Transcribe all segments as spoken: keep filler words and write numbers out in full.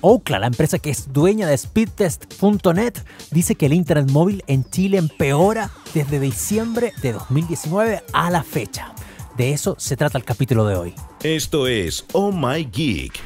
Ookla, la empresa que es dueña de Speedtest punto net, dice que el internet móvil en Chile empeora desde diciembre de dos mil diecinueve a la fecha. De eso se trata el capítulo de hoy. Esto es Oh My Geek.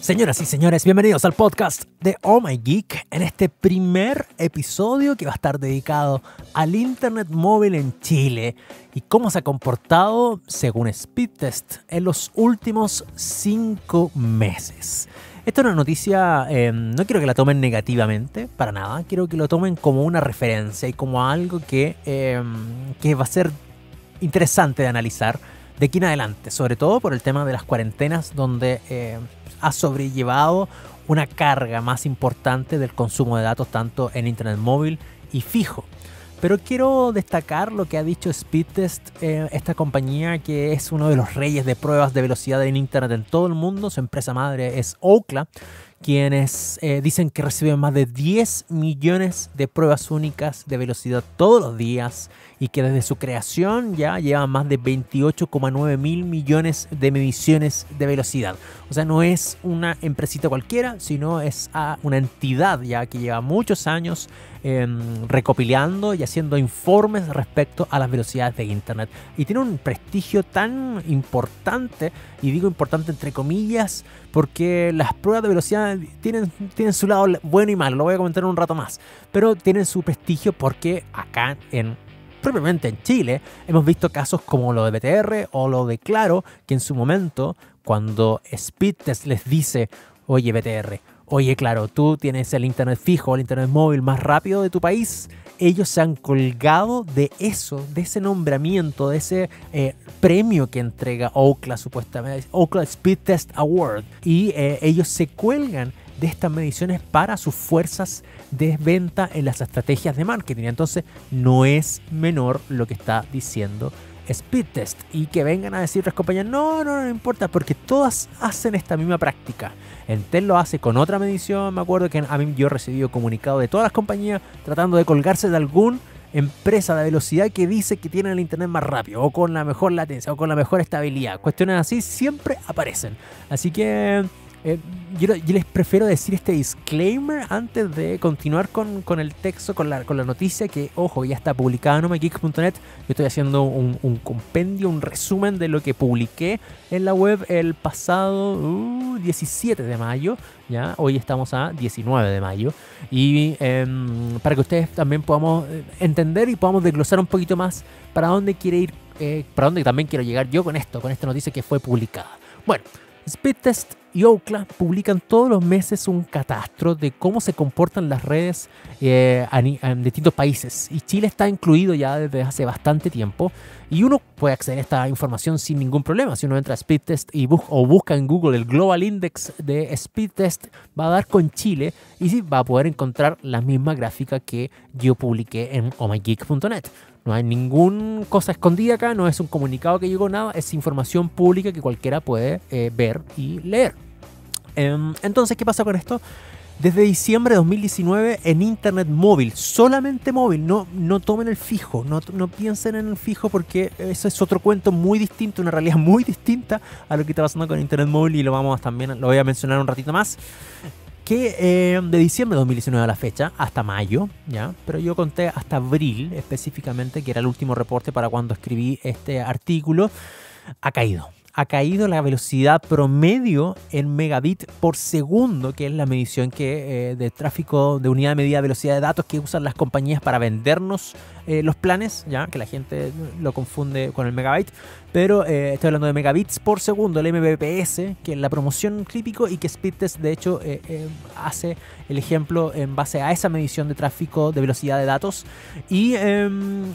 Señoras y señores, bienvenidos al podcast de Oh My Geek, en este primer episodio que va a estar dedicado al internet móvil en Chile y cómo se ha comportado según Speedtest en los últimos cinco meses. Esta es una noticia, eh, no quiero que la tomen negativamente, para nada. Quiero que lo tomen como una referencia y como algo que, eh, que va a ser interesante de analizar de aquí en adelante, sobre todo por el tema de las cuarentenas, donde Eh, ha sobrellevado una carga más importante del consumo de datos tanto en internet móvil y fijo. Pero quiero destacar lo que ha dicho Speedtest, eh, esta compañía que es uno de los reyes de pruebas de velocidad en internet en todo el mundo. Su empresa madre es Ookla, quienes eh, dicen que reciben más de diez millones de pruebas únicas de velocidad todos los días y que desde su creación ya llevan más de veintiocho coma nueve mil millones de mediciones de velocidad. O sea, no es una empresita cualquiera, sino es a una entidad ya que lleva muchos años eh, recopilando y haciendo informes respecto a las velocidades de internet. Y tiene un prestigio tan importante, y digo importante entre comillas, porque las pruebas de velocidad Tienen, tienen su lado bueno y malo, lo voy a comentar en un rato más, pero tienen su prestigio porque acá, en, propiamente en Chile, hemos visto casos como lo de V T R o lo de Claro, que en su momento, cuando Speedtest les dice, oye V T R, oye Claro, tú tienes el internet fijo, el internet móvil más rápido de tu país, ellos se han colgado de eso, de ese nombramiento, de ese eh, premio que entrega Ookla, supuestamente, Ookla Speedtest Award. Y eh, ellos se cuelgan de estas mediciones para sus fuerzas de venta en las estrategias de marketing. Entonces, no es menor lo que está diciendo Speedtest, y que vengan a decir las compañías, no, no, no importa, porque todas hacen esta misma práctica. Entel lo hace con otra medición, me acuerdo que a mí yo he recibido comunicado de todas las compañías tratando de colgarse de alguna empresa de velocidad que dice que tiene el internet más rápido, o con la mejor latencia, o con la mejor estabilidad. Cuestiones así siempre aparecen. Así que eh, yo, yo les prefiero decir este disclaimer antes de continuar con, con el texto, con la, con la noticia que, ojo, ya está publicada en oh my geek punto net. Yo estoy haciendo un, un compendio, un resumen de lo que publiqué en la web el pasado uh, diecisiete de mayo. ¿Ya? Hoy estamos a diecinueve de mayo. Y eh, para que ustedes también podamos entender y podamos desglosar un poquito más para dónde quiere ir, eh, para dónde también quiero llegar yo con esto, con esta noticia que fue publicada. Bueno, Speedtest y Ookla publican todos los meses un catastro de cómo se comportan las redes eh, en, en distintos países. Y Chile está incluido ya desde hace bastante tiempo. Y uno puede acceder a esta información sin ningún problema. Si uno entra a Speedtest y bus o busca en Google el Global Index de Speedtest, va a dar con Chile y sí, va a poder encontrar la misma gráfica que yo publiqué en oh my geek punto net. No hay ninguna cosa escondida acá, no es un comunicado que llegó, nada, es información pública que cualquiera puede eh, ver y leer. Um, entonces, ¿qué pasa con esto? Desde diciembre de dos mil diecinueve en internet móvil, solamente móvil, no, no tomen el fijo, no, no piensen en el fijo porque eso es otro cuento muy distinto, una realidad muy distinta a lo que está pasando con internet móvil, y lo vamos también, lo voy a mencionar un ratito más. Que eh, de diciembre de dos mil diecinueve a la fecha, hasta mayo, ya, pero yo conté hasta abril específicamente, que era el último reporte para cuando escribí este artículo, ha caído. Ha caído la velocidad promedio en megabit por segundo, que es la medición que, eh, de tráfico de unidad de medida de velocidad de datos que usan las compañías para vendernos eh, los planes, ya que la gente lo confunde con el megabyte, pero eh, estoy hablando de megabits por segundo, el M B P S, que es la promoción típico y que Speedtest de hecho eh, eh, hace el ejemplo en base a esa medición de tráfico de velocidad de datos, y eh,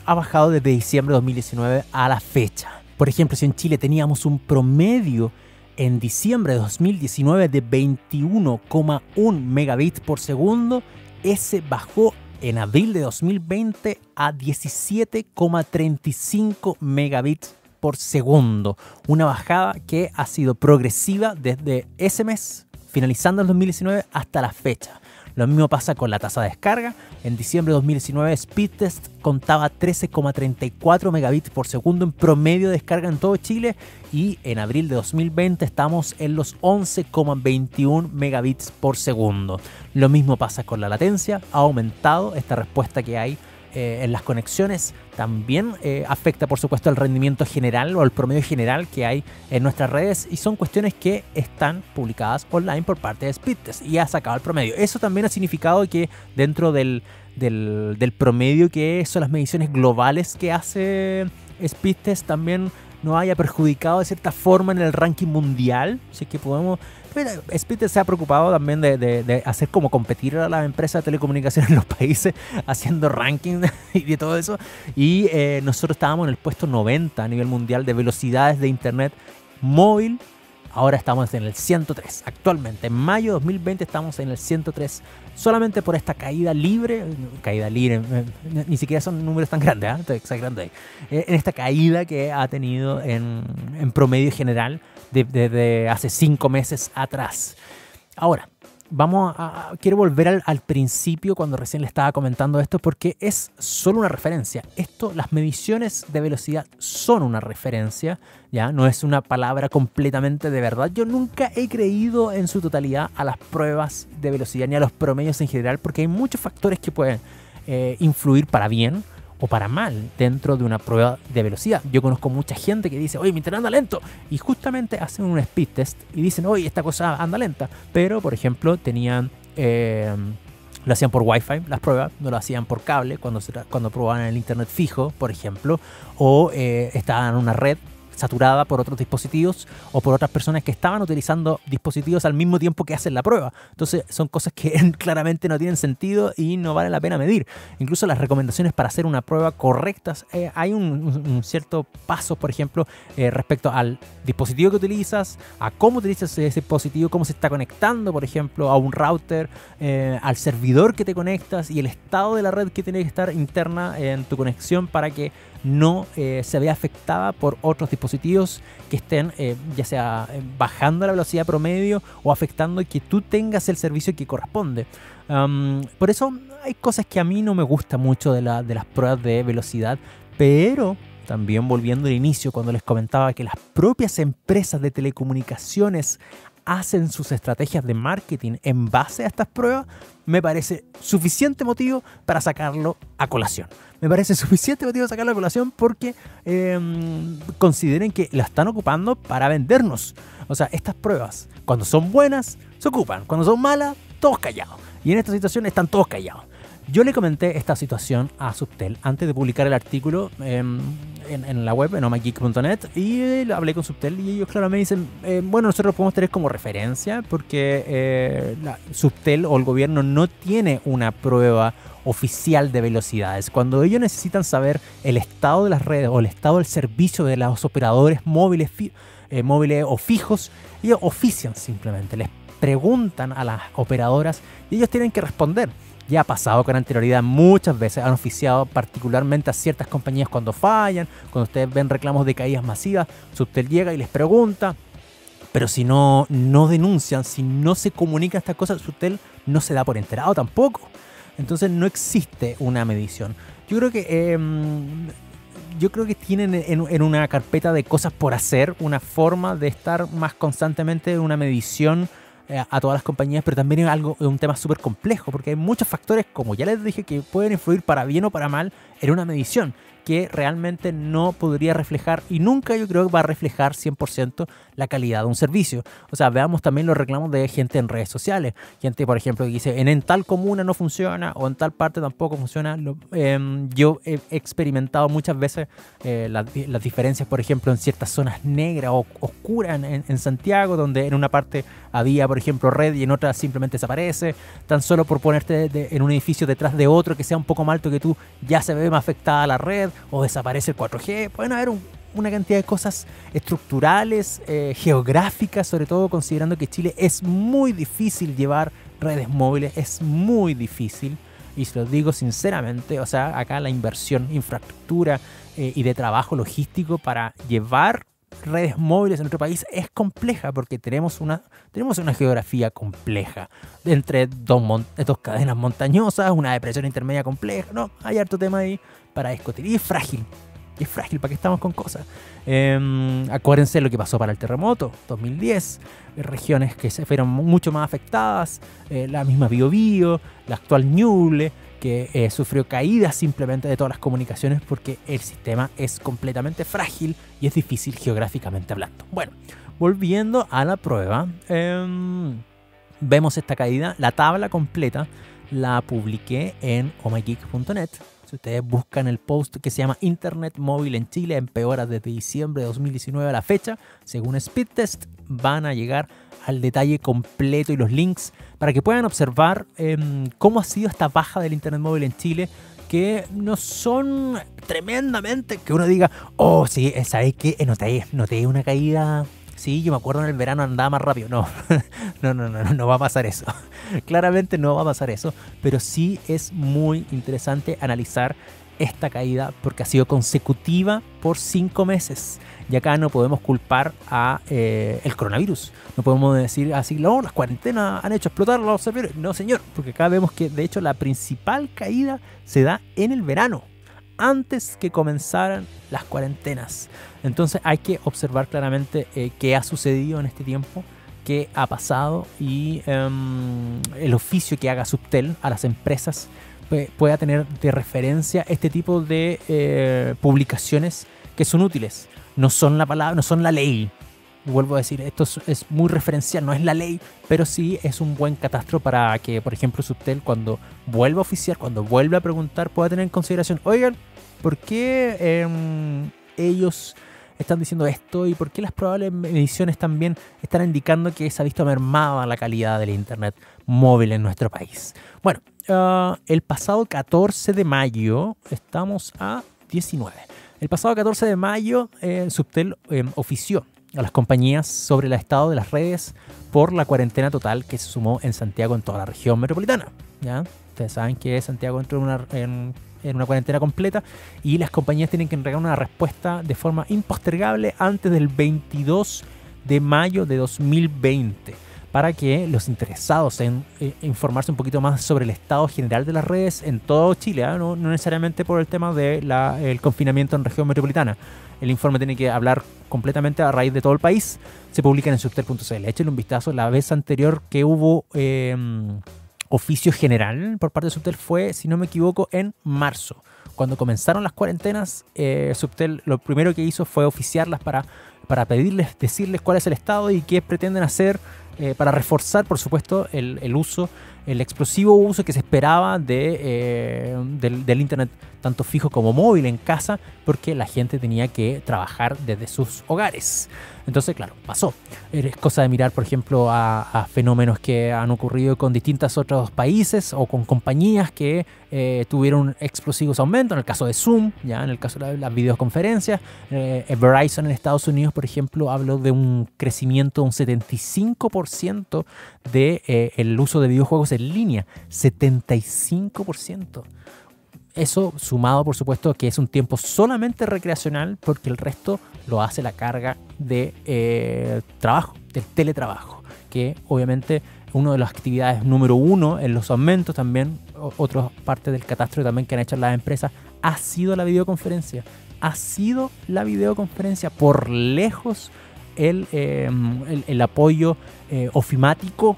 ha bajado desde diciembre de dos mil diecinueve a la fecha. Por ejemplo, si en Chile teníamos un promedio en diciembre de dos mil diecinueve de veintiuno coma uno megabits por segundo, ese bajó en abril de dos mil veinte a diecisiete coma treinta y cinco megabits por segundo. Una bajada que ha sido progresiva desde ese mes, finalizando el dos mil diecinueve, hasta la fecha. Lo mismo pasa con la tasa de descarga. En diciembre de dos mil diecinueve, Speedtest contaba trece coma treinta y cuatro megabits por segundo en promedio de descarga en todo Chile, y en abril de dos mil veinte estamos en los once coma veintiuno megabits por segundo. Lo mismo pasa con la latencia. Ha aumentado esta respuesta que hay eh, en las conexiones. También eh, afecta, por supuesto, al rendimiento general o al promedio general que hay en nuestras redes, y son cuestiones que están publicadas online por parte de Speedtest y ha sacado el promedio. Eso también ha significado que dentro del, del, del promedio, que son las mediciones globales que hace Speedtest, también no haya perjudicado de cierta forma en el ranking mundial. Así que podemos... Speedtest se ha preocupado también de, de, de hacer como competir a las empresas de telecomunicaciones en los países, haciendo ranking y de todo eso. Y eh, nosotros estábamos en el puesto noventa a nivel mundial de velocidades de internet móvil. Ahora estamos en el ciento tres. Actualmente, en mayo de dos mil veinte, estamos en el ciento tres. Solamente por esta caída libre. Caída libre. Ni siquiera son números tan grandes, ¿eh? Estoy exagerando ahí. En esta caída que ha tenido en, en promedio general desde de, de hace cinco meses atrás. Ahora, vamos a, a quiero volver al, al principio, cuando recién le estaba comentando esto, porque es solo una referencia. Esto, las mediciones de velocidad son una referencia, ya no es una palabra completamente de verdad. Yo nunca he creído en su totalidad a las pruebas de velocidad ni a los promedios en general, porque hay muchos factores que pueden eh, influir para bien o para mal dentro de una prueba de velocidad. Yo conozco mucha gente que dice, oye, mi internet anda lento, y justamente hacen un speed test y dicen, oye, esta cosa anda lenta, pero por ejemplo tenían eh, lo hacían por wifi las pruebas, no lo hacían por cable cuando, se, cuando probaban el internet fijo, por ejemplo, o eh, estaban en una red saturada por otros dispositivos o por otras personas que estaban utilizando dispositivos al mismo tiempo que hacen la prueba. Entonces son cosas que claramente no tienen sentido y no vale la pena medir. Incluso las recomendaciones para hacer una prueba correctas, eh, hay un, un cierto paso, por ejemplo, eh, respecto al dispositivo que utilizas, a cómo utilizas ese dispositivo, cómo se está conectando, por ejemplo, a un router, eh, al servidor que te conectas, y el estado de la red que tiene que estar interna en tu conexión para que no eh, se vea afectada por otros dispositivos que estén eh, ya sea bajando la velocidad promedio o afectando que tú tengas el servicio que corresponde. Um, por eso hay cosas que a mí no me gusta mucho de, la, de las pruebas de velocidad, pero también, volviendo al inicio cuando les comentaba que las propias empresas de telecomunicaciones hacen sus estrategias de marketing en base a estas pruebas, me parece suficiente motivo para sacarlo a colación. Me parece suficiente motivo sacarlo a colación porque eh, consideren que la están ocupando para vendernos. O sea, estas pruebas, cuando son buenas, se ocupan. Cuando son malas, todos callados. Y en esta situación están todos callados. Yo le comenté esta situación a Subtel antes de publicar el artículo eh, en, en la web, en oh my geek punto net, y eh, hablé con Subtel y ellos claramente dicen, eh, bueno, nosotros lo podemos tener como referencia porque eh, la Subtel o el gobierno no tiene una prueba oficial de velocidades. Cuando ellos necesitan saber el estado de las redes o el estado del servicio de los operadores móviles, fi eh, móviles o fijos, ellos ofician simplemente, les preguntan a las operadoras y ellos tienen que responder. Ya ha pasado con anterioridad muchas veces, han oficiado particularmente a ciertas compañías cuando fallan, cuando ustedes ven reclamos de caídas masivas, Subtel llega y les pregunta, pero si no, no denuncian, si no se comunican estas cosas, Subtel no se da por enterado tampoco. Entonces no existe una medición. Yo creo que... Eh, yo creo que tienen en, en una carpeta de cosas por hacer una forma de estar más constantemente en una medición a todas las compañías, pero también es algo, es un tema súper complejo, porque hay muchos factores, como ya les dije, que pueden influir para bien o para mal en una medición que realmente no podría reflejar, y nunca yo creo que va a reflejar cien por ciento la calidad de un servicio. O sea, veamos también los reclamos de gente en redes sociales, gente por ejemplo que dice, en, en tal comuna no funciona, o en tal parte tampoco funciona. Lo, eh, yo he experimentado muchas veces eh, las, las diferencias, por ejemplo, en ciertas zonas negras o oscuras en, en Santiago, donde en una parte había, por ejemplo, red y en otra simplemente desaparece, tan solo por ponerte de, de, en un edificio detrás de otro que sea un poco más alto que tú, ya se ve más afectada la red, o desaparece el cuatro G. Pueden haber un, una cantidad de cosas estructurales, eh, geográficas, sobre todo considerando que Chile es muy difícil llevar redes móviles, es muy difícil. Y se los digo sinceramente, o sea, acá la inversión, infraestructura eh, y de trabajo logístico para llevar redes móviles en nuestro país es compleja, porque tenemos una, tenemos una geografía compleja, entre dos, mon dos cadenas montañosas, una depresión intermedia compleja, no, hay harto tema ahí para discutir, y es frágil, y es frágil, ¿para qué estamos con cosas? Eh, acuérdense lo que pasó para el terremoto dos mil diez, eh, regiones que se fueron mucho más afectadas, eh, la misma Biobío, la actual Ñuble, que eh, sufrió caídas simplemente de todas las comunicaciones porque el sistema es completamente frágil y es difícil geográficamente hablando. Bueno, volviendo a la prueba, eh, vemos esta caída. La tabla completa la publiqué en oh my geek punto net. Si ustedes buscan el post que se llama Internet móvil en Chile empeora desde diciembre de dos mil diecinueve a la fecha, según Speedtest, van a llegar al detalle completo y los links para que puedan observar eh, cómo ha sido esta baja del internet móvil en Chile, que no son tremendamente que uno diga, oh sí, sabes que noté, noté una caída, sí, yo me acuerdo en el verano andaba más rápido, no, no, no, no, no va a pasar eso, claramente no va a pasar eso, pero sí es muy interesante analizar esta caída porque ha sido consecutiva por cinco meses. Y acá no podemos culpar a eh, el coronavirus. No podemos decir así, no, las cuarentenas han hecho explotar los servidores. No, señor, porque acá vemos que de hecho la principal caída se da en el verano, antes que comenzaran las cuarentenas. Entonces hay que observar claramente eh, qué ha sucedido en este tiempo, qué ha pasado y eh, el oficio que haga Subtel a las empresas pueda tener de referencia este tipo de eh, publicaciones que son útiles, no son la palabra, no son la ley. Vuelvo a decir, esto es, es muy referencial, no es la ley, pero sí es un buen catastro para que, por ejemplo, Subtel cuando vuelva a oficiar, cuando vuelva a preguntar, pueda tener en consideración, oigan, ¿por qué eh, ellos están diciendo esto y por qué las probables mediciones también están indicando que se ha visto mermada la calidad del internet móvil en nuestro país? Bueno, uh, el pasado catorce de mayo, estamos a diecinueve, el pasado catorce de mayo eh, Subtel eh, ofició a las compañías sobre el estado de las redes por la cuarentena total que se sumó en Santiago en toda la región metropolitana, ¿ya? Ustedes saben que Santiago entró en una, en, en una cuarentena completa y las compañías tienen que entregar una respuesta de forma impostergable antes del veintidós de mayo de dos mil veinte. Para que los interesados en eh, informarse un poquito más sobre el estado general de las redes en todo Chile, ¿eh? no, no necesariamente por el tema del de confinamiento en región metropolitana. El informe tiene que hablar completamente a raíz de todo el país. Se publica en subtel punto cl. Échenle un vistazo. La vez anterior que hubo eh, oficio general por parte de Subtel fue, si no me equivoco, en marzo. Cuando comenzaron las cuarentenas, eh, Subtel lo primero que hizo fue oficiarlas para, para pedirles, decirles cuál es el estado y qué pretenden hacer. Eh, para reforzar, por supuesto, el, el uso, el explosivo uso que se esperaba de, eh, del, del internet, tanto fijo como móvil en casa, porque la gente tenía que trabajar desde sus hogares. Entonces, claro, pasó. Es cosa de mirar, por ejemplo, a, a fenómenos que han ocurrido con distintos otros países o con compañías que eh, tuvieron explosivos aumentos, en el caso de Zoom, ya en el caso de las videoconferencias. Eh, Verizon en Estados Unidos, por ejemplo, habló de un crecimiento de un setenta y cinco por ciento de eh, el uso de videojuegos en línea. setenta y cinco por ciento. Eso sumado, por supuesto, que es un tiempo solamente recreacional porque el resto lo hace la carga de eh, trabajo, del teletrabajo, que obviamente una de las actividades número uno en los aumentos también, otras partes del catastro también que han hecho las empresas, ha sido la videoconferencia. Ha sido la videoconferencia por lejos el, eh, el, el apoyo eh, ofimático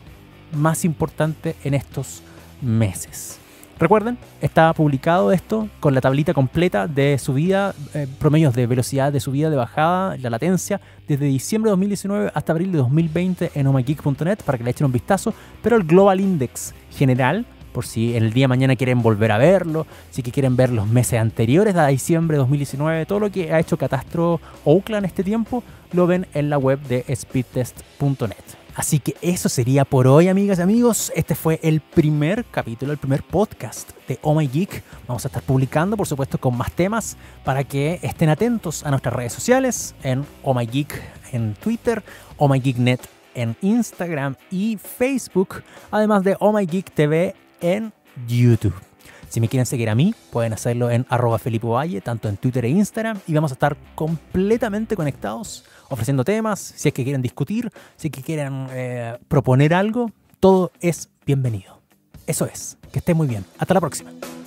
más importante en estos meses. Recuerden, está publicado esto con la tablita completa de subida, eh, promedios de velocidad de subida, de bajada, la latencia, desde diciembre de dos mil diecinueve hasta abril de dos mil veinte en oh my geek punto net para que le echen un vistazo, pero el Global Index general, por si el día de mañana quieren volver a verlo, si que quieren ver los meses anteriores a diciembre de dos mil diecinueve, todo lo que ha hecho catastro Ookla en este tiempo, lo ven en la web de speedtest punto net. Así que eso sería por hoy, amigas y amigos. Este fue el primer capítulo, el primer podcast de Oh My Geek. Vamos a estar publicando, por supuesto, con más temas para que estén atentos a nuestras redes sociales, en oh my geek en Twitter, oh my geek punto net en Instagram y Facebook, además de oh my geek T V en YouTube. Si me quieren seguir a mí, pueden hacerlo en arroba Felipe Valle, tanto en Twitter e Instagram, y vamos a estar completamente conectados, ofreciendo temas, si es que quieren discutir, si es que quieren eh, proponer algo, todo es bienvenido. Eso es, que estén muy bien. Hasta la próxima.